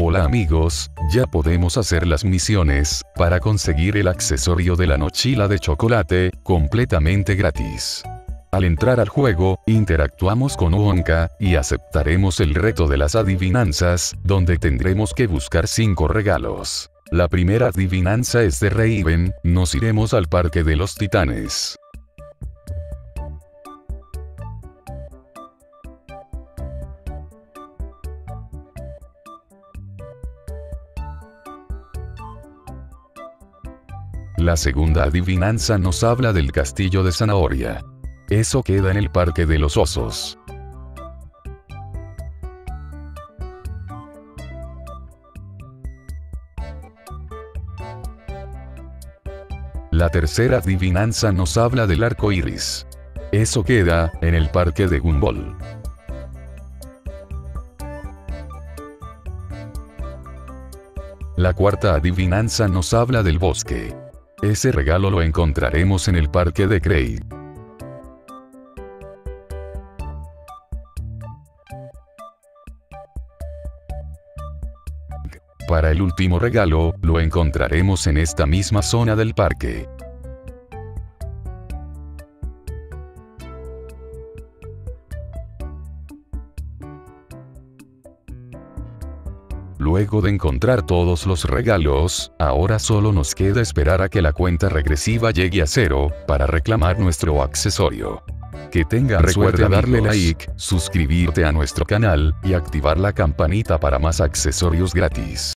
Hola amigos, ya podemos hacer las misiones para conseguir el accesorio de la mochila de chocolate, completamente gratis. Al entrar al juego, interactuamos con Wonka, y aceptaremos el reto de las adivinanzas, donde tendremos que buscar 5 regalos. La primera adivinanza es de Raven, nos iremos al Parque de los Titanes. La segunda adivinanza nos habla del castillo de zanahoria. Eso queda en el Parque de los Osos. La tercera adivinanza nos habla del arco iris. Eso queda en el Parque de Gumball. La cuarta adivinanza nos habla del bosque. Ese regalo lo encontraremos en el Parque de Crey. Para el último regalo, lo encontraremos en esta misma zona del parque. Luego de encontrar todos los regalos, ahora solo nos queda esperar a que la cuenta regresiva llegue a 0, para reclamar nuestro accesorio. Que tengan suerte, amigos. Darle like, suscribirte a nuestro canal, y activar la campanita para más accesorios gratis.